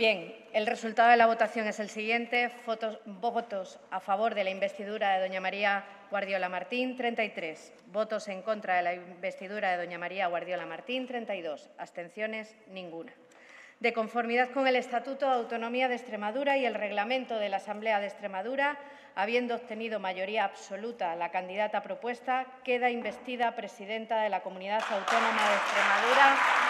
Bien, el resultado de la votación es el siguiente. Votos a favor de la investidura de doña María Guardiola Martín, 33. Votos en contra de la investidura de doña María Guardiola Martín, 32. Abstenciones, ninguna. De conformidad con el Estatuto de Autonomía de Extremadura y el Reglamento de la Asamblea de Extremadura, habiendo obtenido mayoría absoluta la candidata propuesta, queda investida presidenta de la Comunidad Autónoma de Extremadura.